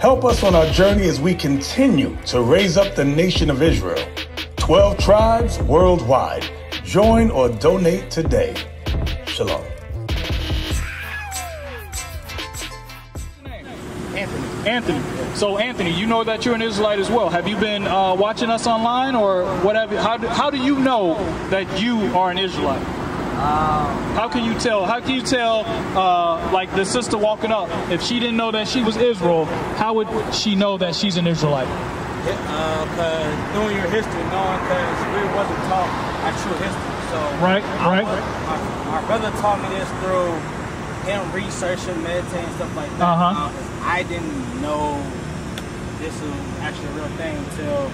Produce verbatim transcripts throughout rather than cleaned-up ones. Help us on our journey as we continue to raise up the nation of Israel. twelve tribes worldwide. Join or donate today. Shalom. Anthony. Anthony. So Anthony, you know that you're an Israelite as well. Have you been uh, watching us online or whatever? How do, how do you know that you are an Israelite? How can you tell? How can you tell, uh, like the sister walking up, if she didn't know that she was Israel, how would she know that she's an Israelite? Yeah, uh, cause knowing your history, knowing because we wasn't taught our true history. So right, right. My, my brother taught me this through him researching, meditating, stuff like that. Uh-huh. um, I didn't know this was actually a real thing until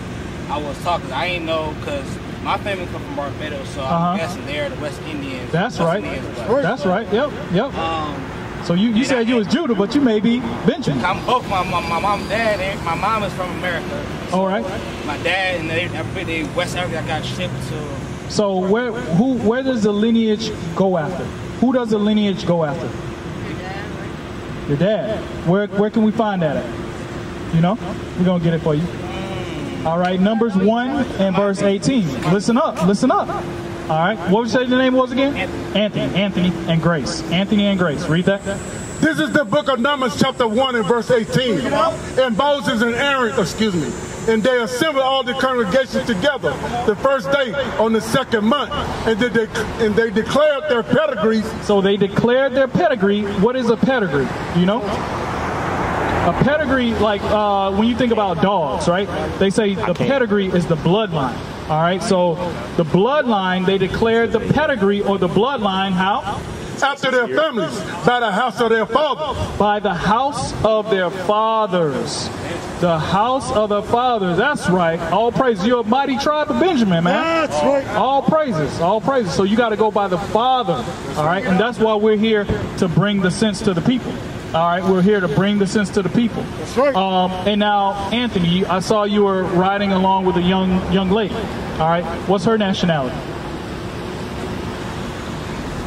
I was taught. Cause I ain't know because. My family come from Barbados, so I'm uh-huh. guessing they're the West Indians. That's West right. Indians, That's so, right. Yep. Yep. Um, so you, you said I, you was Judah, but you may be Benjamin. I'm both. My my, my mom, dad, and my mom is from America. So all right. My dad and they, they West Africa got shipped to. So where who where does the lineage go after? Who does the lineage go after? Your dad. Your dad. Where where can we find that at? You know, we're gonna get it for you. All right, Numbers one and verse eighteen. Listen up, listen up. All right, what did you say the name was again? Anthony, Anthony, Anthony and Grace. Anthony and Grace, read that. This is the book of Numbers chapter one and verse eighteen. And Moses and Aaron, excuse me, and they assembled all the congregations together the first day on the second month, and they, de and they declared their pedigrees. So they declared their pedigree. What is a pedigree, you know? A pedigree, like uh, when you think about dogs, right? They say the pedigree is the bloodline, all right? So the bloodline, they declared the pedigree or the bloodline, how? After their families, by the house of their fathers. By the house of their fathers. The house of their fathers, that's right. All praises, you're a mighty tribe of Benjamin, man. That's right. All praises, all praises. So you gotta go by the father, all right? And that's why we're here to bring the sense to the people. All right, we're here to bring the sense to the people. That's right. Um, and now, Anthony, I saw you were riding along with a young young lady. All right, what's her nationality?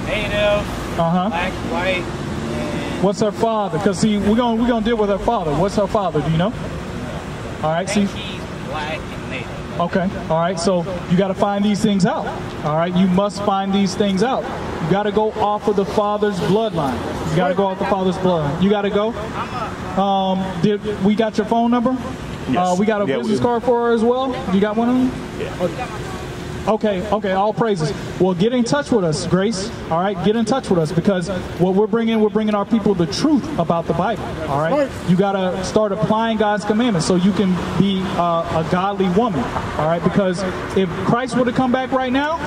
Native, uh-huh. black, white. And what's her father? Because, see, we're going we're gonna deal with her father. What's her father? Do you know? All right, see? He's black and native. Okay, all right, so you got to find these things out. All right, you must find these things out. You got to go off of the father's bloodline. You got to go off the father's bloodline. You got to go. Um, did we got your phone number? Yes. Uh, we got a yeah, business we card for her as well. You got one of them? Yeah. Okay. Okay. All praises. Well, get in touch with us, Grace. All right. Get in touch with us because what we're bringing, we're bringing our people the truth about the Bible. All right. You got to start applying God's commandments so you can be uh, a godly woman. All right. Because if Christ were to come back right now,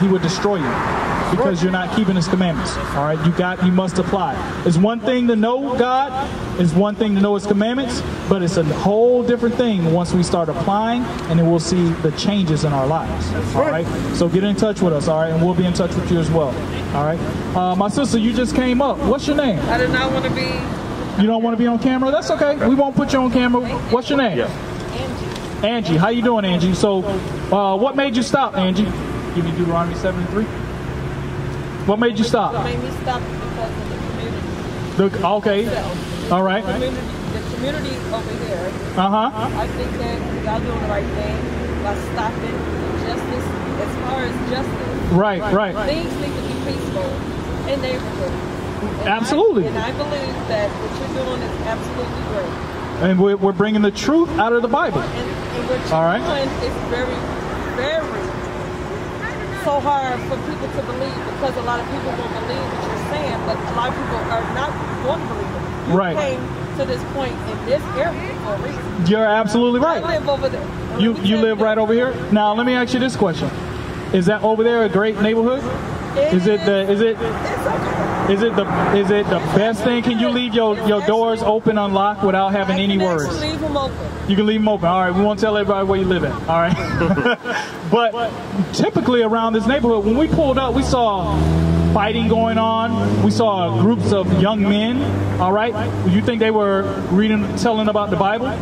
he would destroy you. Because you're not keeping his commandments. All right, you got, you must apply. It's one thing to know God, it's one thing to know his commandments, but it's a whole different thing once we start applying, and then we'll see the changes in our lives. All right, so get in touch with us. All right, and we'll be in touch with you as well. All right, uh, my sister, you just came up. What's your name? I do not want to be. You don't want to be on camera? That's okay. We won't put you on camera. What's your name? Yeah. Angie. Angie, how you doing, Angie? So, uh, what made you stop, Angie? Give me Deuteronomy seven and three. What made you stop? What made me stop because of the community. The, okay. All right. The community, the community over here. Uh-huh. I think that y'all doing the right thing by stopping injustice. As far as justice. Right, right. right. Things need to be peaceful in neighborhoods. Absolutely. I, and I believe that what you're doing is absolutely great. And we're, we're bringing the truth out of the Bible. And, and what you're all right. doing is very, very so hard for people to believe because a lot of people will believe what you're saying, but a lot of people are not going to believe it. You right. came to this point in this area for a reason. You're absolutely right. I live over there. I you live you live there. Right over here? Now let me ask you this question. Is that over there a great neighborhood? It is, is it the is it it's okay. Is it the is it the best thing? Can you leave your, your doors open, unlocked, without having any worries? I can leave them open. You can leave them open. All right, we won't tell everybody where you live at. All right. But typically around this neighborhood, when we pulled up, we saw fighting going on. We saw groups of young men. All right. You think they were reading, telling about the Bible?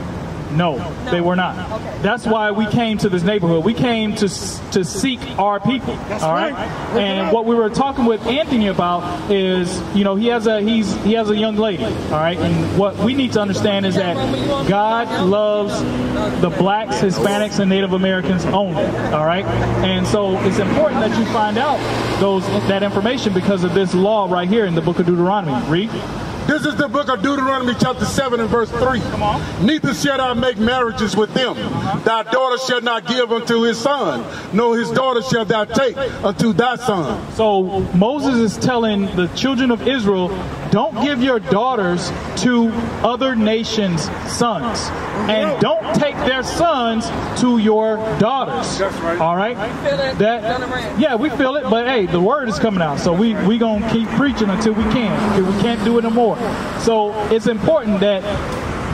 No, they were not. That's why we came to this neighborhood. We came to to seek our people. All right. And what we were talking with Anthony about is, you know, he has a he's he has a young lady. All right. And what we need to understand is that God loves the blacks, Hispanics, and Native Americans only. All right. And so it's important that you find out those that information because of this law right here in the book of Deuteronomy. Read. This is the book of Deuteronomy chapter seven and verse three. Neither shall thou make marriages with them. Thy daughter shall not give unto his son, nor his daughter shall thou take unto thy son. So Moses is telling the children of Israel, don't give your daughters to other nations' sons. And don't take their sons to your daughters. All right? That, yeah, we feel it, but hey, the word is coming out. So we're we going to keep preaching until we can. If we can't do it no more. So it's important that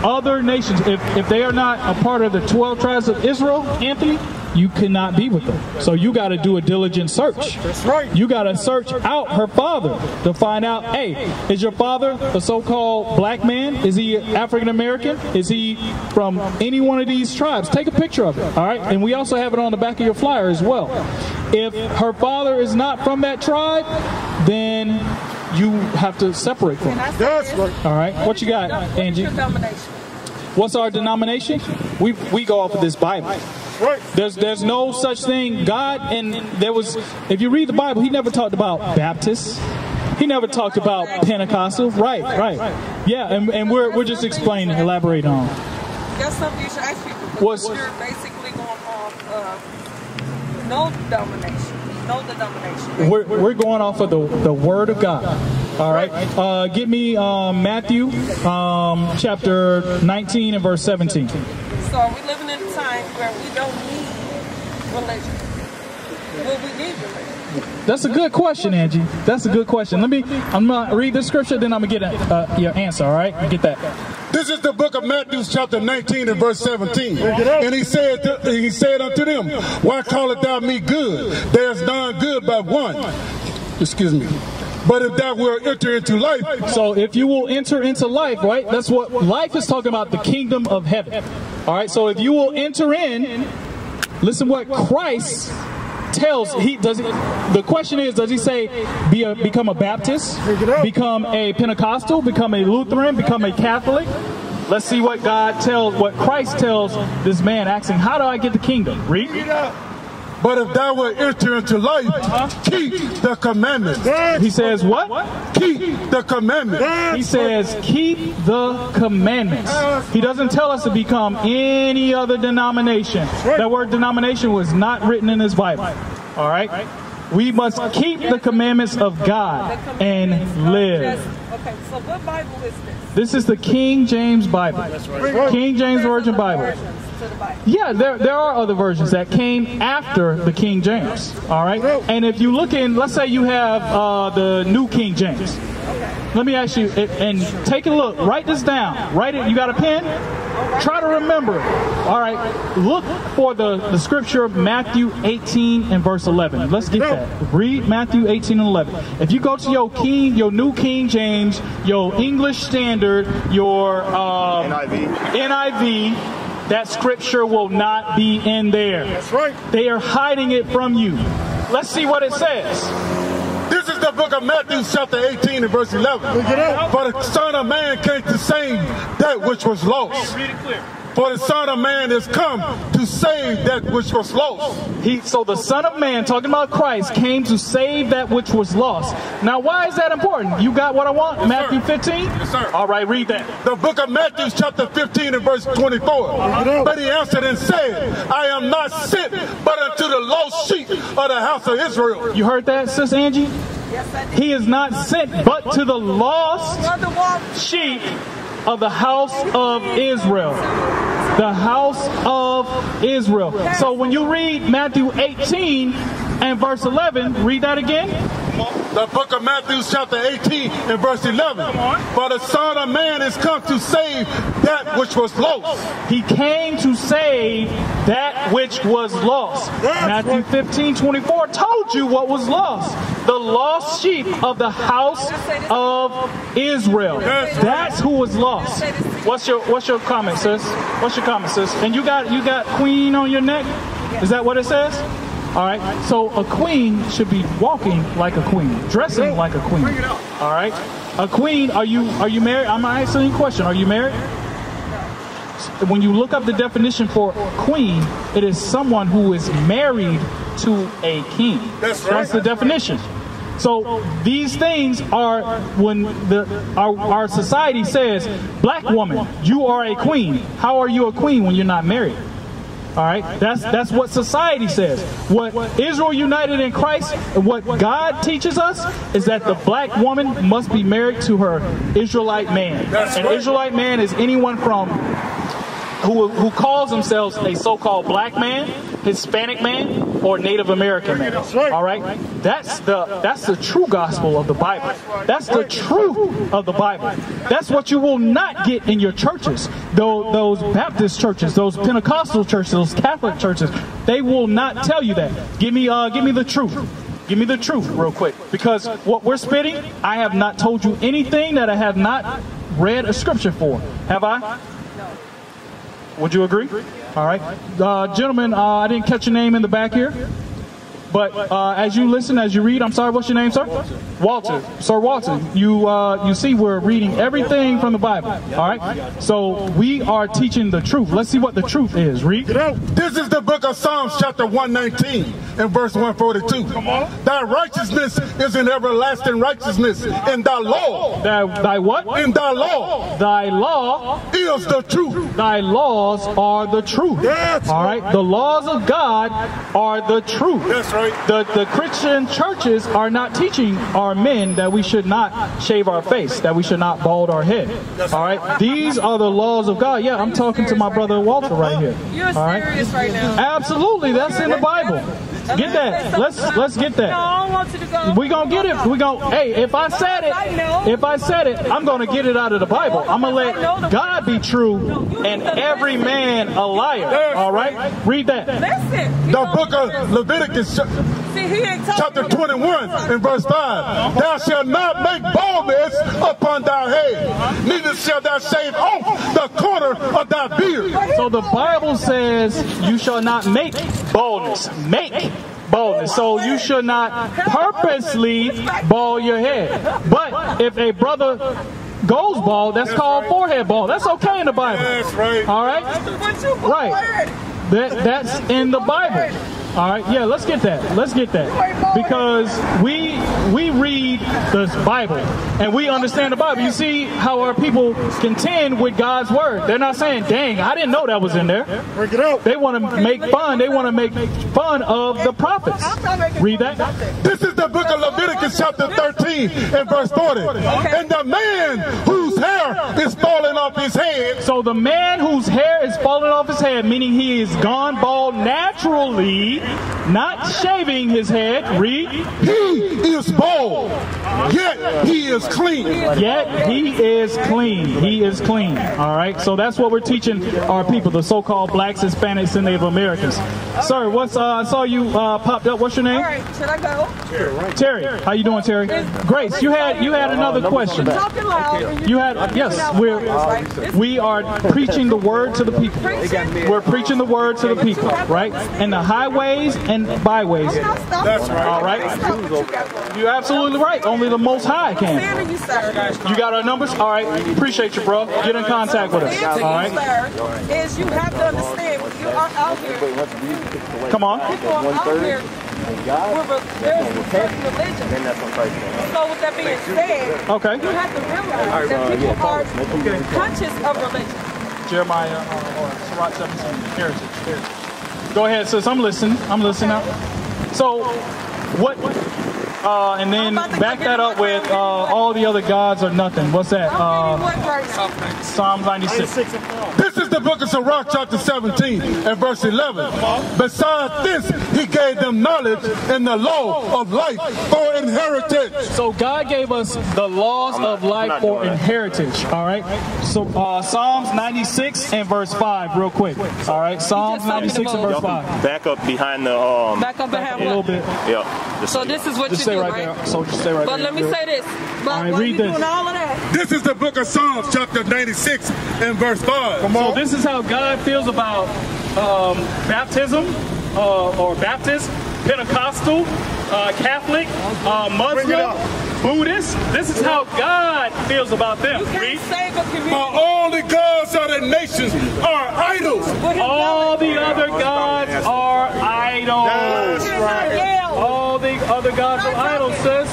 other nations, if, if they are not a part of the twelve tribes of Israel, Anthony, you cannot be with them. So you got to do a diligent search. That's right. You got to search out her father to find out, hey, is your father a so-called black man? Is he African-American? Is he from any one of these tribes? Take a picture of it, all right? And we also have it on the back of your flyer as well. If her father is not from that tribe, then you have to separate from them. That's right. All right. What you got, Angie? What's our denomination? We we go off of this Bible. Right. There's there's no such thing. God and there was. If you read the Bible, he never talked about Baptists. He never talked about Pentecostal. Right. Right. Yeah. And and we're we're just explaining, elaborate on. That's something you should ask people. What's you're basically going off of no denomination. We're, we're going off of the, the Word of God. All right. Uh, give me um, Matthew um, chapter nineteen and verse seventeen. So we're living in a time where we don't need religion. Will we need religion? That's a good question, Angie. That's a good question. Let me, I'm going to read this scripture, then I'm going to get a, uh, your answer. All right. Get that. This is the book of Matthew, chapter nineteen, and verse seventeen. And he said, to, he said unto them, why callest thou me good? There is none good but one. Excuse me. But if thou wilt enter into life. So if you will enter into life, right? That's what life is talking about, the kingdom of heaven. All right. So if you will enter in, listen what Christ tells he does. He, the question is, does he say be a, become a Baptist, become a Pentecostal, become a Lutheran, become a Catholic? Let's see what God tells, what Christ tells this man, asking, "How do I get the kingdom?" Read. But if thou wilt enter into life, uh-huh. keep the commandments. He says what? Keep the commandments. He says keep the commandments. He doesn't tell us to become any other denomination. That word denomination was not written in this Bible. All right? We must keep the commandments of God and live. Okay, so what Bible is this? This is the King James Bible. King James Version Bible. Yeah, there, there are other versions that came after the King James, all right? And if you look in, let's say you have uh, the New King James. Let me ask you, and take a look. Write this down. Write it. You got a pen? Try to remember. All right. Look for the, the scripture of Matthew eighteen and verse eleven. Let's get that. Read Matthew eighteen and eleven. If you go to your King, your New King James, your English Standard, your um, N I V. That scripture will not be in there. That's right. They are hiding it from you. Let's see what it says. This is the book of Matthew, chapter eighteen, and verse eleven. For the Son of Man came to save that which was lost. Read it clear. For the Son of Man has come to save that which was lost. He, so the Son of Man, talking about Christ, came to save that which was lost. Now, why is that important? You got what I want? Yes, Matthew fifteen? Yes, sir. All right, read that. The book of Matthew, chapter fifteen, and verse twenty-four. Uh-huh. But he answered and said, I am not sent but unto the lost sheep of the house of Israel. You heard that, Sis Angie? Yes, I did. He is not sent but to the lost sheep of the house of Israel. The house of Israel. So when you read Matthew eighteen and verse eleven, read that again. the book of Matthew chapter eighteen and verse eleven. For the Son of Man is come to save that which was lost. He came to save that which was lost. Matthew fifteen twenty-four told you what was lost. The lost sheep of the house of Israel. That's who was lost. What's your what's your comment, sis? What's your comment, sis? And you got you got queen on your neck? Is that what it says? All right, so a queen should be walking like a queen, dressing like a queen. All right, a queen. Are you are you married? I'm asking you a question. Are you married? When you look up the definition for queen, it is someone who is married to a king. That's right. That's the definition. So these things are when the our, our society says, "Black woman, you are a queen." How are you a queen when you're not married? All right, that's that's what society says. What Israel United in Christ and what God teaches us is that the black woman must be married to her Israelite man. An Israelite man is anyone from who who calls themselves a so-called black man, Hispanic man, or Native American man. All right, that's the that's the true gospel of the Bible. That's the truth of the Bible. That's what you will not get in your churches. Those, those Baptist churches, those Pentecostal churches, those Catholic churches, they will not tell you that. Give me, uh, give me the truth. Give me the truth real quick, because what we're spitting, I have not told you anything that I have not read a scripture for. Have I? Would you agree? All right. Uh, gentlemen, uh, I didn't catch your name in the back here. But uh, as you listen, as you read, I'm sorry, what's your name, sir? Walter. Walter. Sir Walter, you, uh, you see we're reading everything from the Bible, all right? So we are teaching the truth. Let's see what the truth is. Read. This is the book of Psalms, chapter one nineteen and verse one forty-two. Thy righteousness is an everlasting righteousness, and thy law. Thy, thy what? In thy law. Thy law is the truth. Thy laws are the truth. That's all right? The laws of God are the truth. That's right. The, the Christian churches are not teaching our men that we should not shave our face, that we should not bald our head. All right? These are the laws of God. Yeah, I'm talking to my brother Walter right here. You're serious right now. Absolutely. That's in the Bible. Get that. Let's let's get that. No, I want you to go. We're going to get it. We're going to, hey, if I said it, if I said it, I'm going to get it out of the Bible. I'm going to let God be true and every man a liar. All right? Read that. The book of Leviticus chapter twenty-one and verse five. Thou shalt not make baldness upon thy head, neither shalt thou shave off the corner of thy beard. So the Bible says you shall not make baldness. Make baldness. So you should not purposely bald your head. But if a brother goes bald, that's called forehead bald. That's okay in the Bible. That's right. All right? Right. That, that's in the Bible. All right, yeah, let's get that. Let's get that. Because we we read the Bible and we understand the Bible. You see how our people contend with God's word. They're not saying, dang, I didn't know that was in there. They want to make fun. They want to make fun of the prophets. Read that. This is the book of Leviticus chapter thirteen and verse forty. And the man whose hair is falling off his head. So the man whose hair is falling off his head, meaning he is gone bald naturally, not shaving his head. Read. He is bald, yet he is clean. Yet he is clean. He is clean. All right. So that's what we're teaching our people, the so-called blacks, Hispanics, and Native Americans. Sir, what's uh, I saw you uh, popped up. What's your name? All right. Should I go? Terry. How you doing, Terry? Grace, you had you had another question. You had yes. We're we are preaching the word to the people. We're preaching the word to the people, right? And the highways and byways. That's right. All right. You're absolutely right. Only the Most High can. You got our numbers? All right. Appreciate you, bro. Get in contact with us. All right. Is you have to understand you are out here. Come on. People are out here. There's religion. So with that being said, okay, you have to realize that people are conscious of religion. Jeremiah or Sirach seventeen, heritage. Go ahead, sis. I'm listening. I'm listening out. So, what? Uh, and then back that up with uh, all the other gods are nothing. What's that? Uh, Psalms ninety-six. This is the the book of Sirach, chapter seventeen and verse eleven. Besides this, he gave them knowledge and the law of life for inheritance. So God gave us the laws not, of life for inheritance. All right. So uh, Psalms ninety-six and verse five, real quick. All right. Psalms ninety-six and verse five. Back up behind the. Um, back up behind a little bit. Yeah. So this is what just you do, right? right? There. So just stay right but there. But let me say this. But all right, read this. Doing all of that? This is the book of Psalms, chapter ninety-six and verse five. Come on. So this is how God feels about um, baptism uh, or Baptist, Pentecostal, uh, Catholic, uh, Muslim, Buddhists. This is how God feels about them. You can't save a community. For all the gods of the nations are idols. All the other gods are idols. That's right. All the other gods are idols, sis.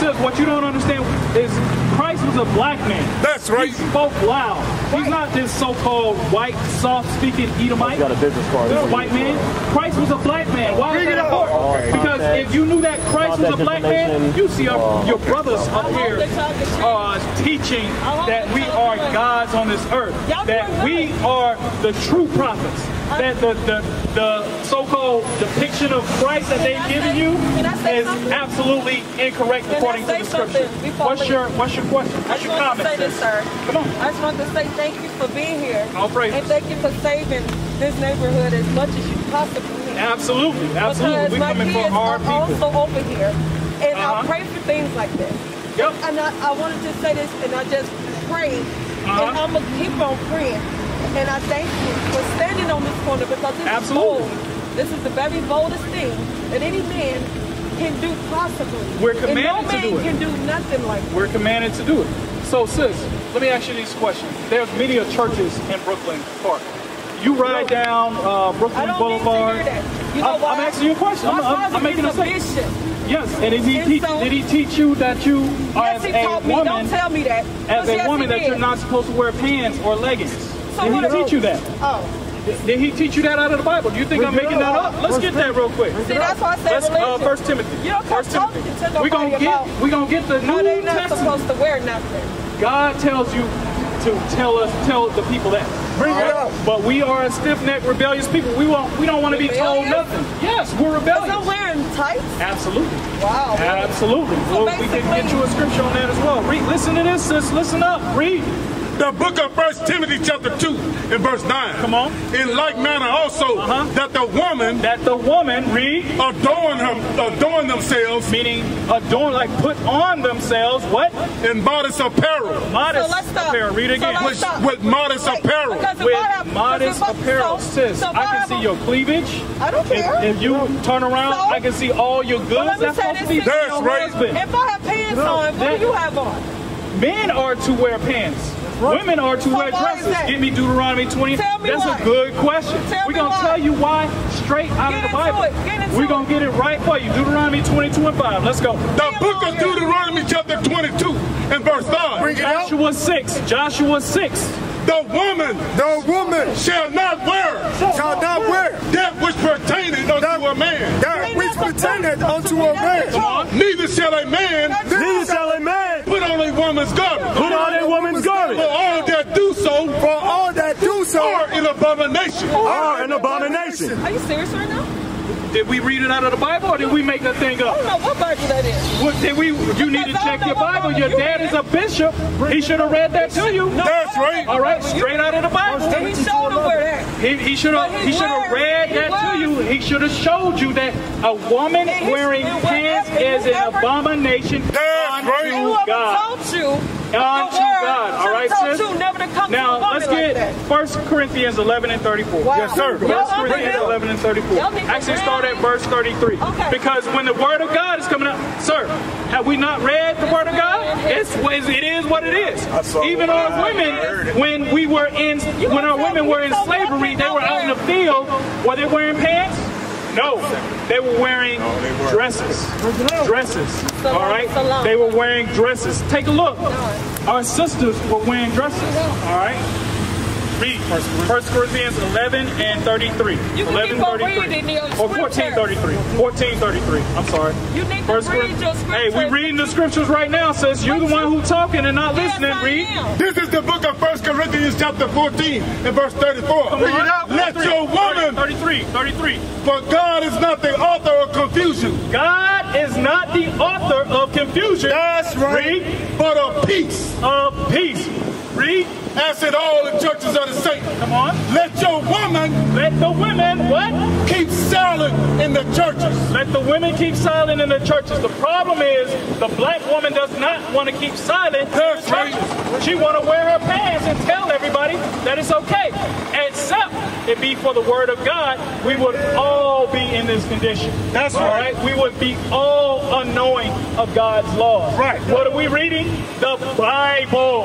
Sis, what you don't understand is Christ was a black man. That's right. He spoke loud. He's not this so-called white, soft-speaking Edomite. Got a business card. He's a white man. Christ was a black man. Why is that important? Okay. Because if you knew that Christ was a black man, you see our, your brothers up here uh, teaching that we are gods on this earth, that we are the true prophets, that the, the, the so-called depiction of Christ that they've given you is absolutely incorrect according to the scripture. What's your, what's your question? What's your comment? I just want to say this, sir. Come on. I just want to say thank you for being here. I'll pray. And thank you for saving this neighborhood as much as you possibly can. Absolutely, absolutely. We're coming for our people. My kids are also over here, and uh -huh. I pray for things like this. Yep. And I, I wanted to say this, and I just pray, uh -huh. and I'm gonna keep on praying. And I thank you for standing on this corner because this absolutely. Is bold. This is the very boldest thing that any man can do possibly. We're commanded and no man to do it. Can do nothing like that. We're commanded to do it. So, sis, let me ask you these questions. There's many churches in Brooklyn Park. You ride down uh, Brooklyn Boulevard. You know I'm, I'm asking you a question. I'm, I'm, I'm making a statement. Yes, and did he, and teach, so, did he teach you that you yes, as he a woman, me. Don't tell me that. As yes, a woman that you're not supposed to wear pants or leggings? So did he teach knows? You that? Oh. Did he teach you that out of the Bible? Do you think Bring I'm making that up? Let's First get that real quick. See, that's why I said Let's, religion. Uh, First Timothy. You don't First Timothy. To we're gonna get. We're gonna get the New Testament. Not supposed to wear nothing. God tells you to tell us, tell the people that. Bring it up. But we are a stiff-necked, rebellious people. We won't. We don't want to be told nothing. Yes, we're rebellious. But I'm wearing tights. Absolutely. Wow. Absolutely. So well, we can get you a scripture on that as well. Read. Listen to this, sis. Listen up. Read. The book of First Timothy chapter two and verse nine. Come on. In like manner also uh-huh. that the woman that the woman read adorn her adorn themselves. Meaning adorn like put on themselves what? In modest apparel. Modest so let's stop. Apparel. Read again. So let's stop. With, with modest Wait, apparel. With modest apparel, sis. So I can see your cleavage. I don't care. If, if you turn around, so, I can see all your goods. Well, that's supposed to be that's your right. husband. If I have pants no, on, what do you have on? Men are to wear pants. Right. Women are to so wear dresses. Give me Deuteronomy twenty. That's why. A good question. Tell We're going to tell you why straight out get of the Bible. We're going to get it right for you. Deuteronomy twenty-two and five. Let's go. The Stay book of here. Deuteronomy chapter twenty-two and verse five. Joshua six. Joshua six. The woman, the woman shall not wear, shall not wear that which pertaineth unto a man. That which pertaineth unto a man. Neither shall a man, neither shall a man put on a woman's garment. Put on a woman's garment. For all that do so, for all that do so, are an abomination. Are an abomination. Are you serious right now? Did we read it out of the Bible or did we make the thing up? I don't know what Bible that is. Well, did we, you need to check your Bible. Your dad is a bishop. He should have read that to you. That's right. All right, straight out of the Bible. He showed him where that. He, he should have he should have read that to you. He should have showed you that a woman wearing pants is an abomination unto God. Unto God. All right, sis? Now, let's get First Corinthians eleven and thirty-four. Yes, sir. First Corinthians eleven and thirty-four. Actually, start at verse thirty-three. Okay. Because when the word of God is coming out, sir, have we not read the word of God? It's it is what it is. Even our women, when we were in, when our women were in slavery, they were out in the field. Were they wearing pants? No, they were wearing dresses. Dresses. All right, they were wearing dresses. Take a look. Our sisters were wearing dresses. All right. Read First Corinthians eleven and thirty-three. You eleven thirty-three. Or fourteen thirty-three. Fourteen thirty-three. I'm sorry. You need First to read Cor your scriptures. Hey, we're reading the scriptures right now. Says you're the one who's talking and not yes, listening. I read. Am. This is the book of First Corinthians chapter fourteen and verse thirty-four. Come on. Let your woman. Thirty-three. Thirty-three. For God is not the author of confusion. God is not the author of confusion. That's right. Read. But of peace. Of peace. Read. As in all the churches of the saints. Come on. Let your woman. Let the women what? Keep silent in the churches. Let the women keep silent in the churches. The problem is the black woman does not want to keep silent. That's right. She want to wear her pants and tell everybody that it's okay. Except it be for the word of God, we would all be in this condition. That's right. right. We would be all unknowing of God's laws. Right. What are we reading? The Bible.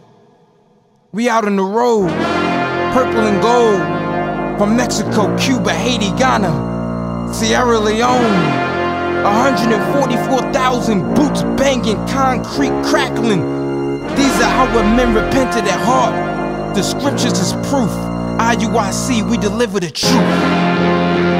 We out on the road, purple and gold, from Mexico, Cuba, Haiti, Ghana, Sierra Leone. one hundred forty-four thousand boots banging, concrete crackling. These are how our men repented at heart. The scriptures is proof. I U I C, we deliver the truth.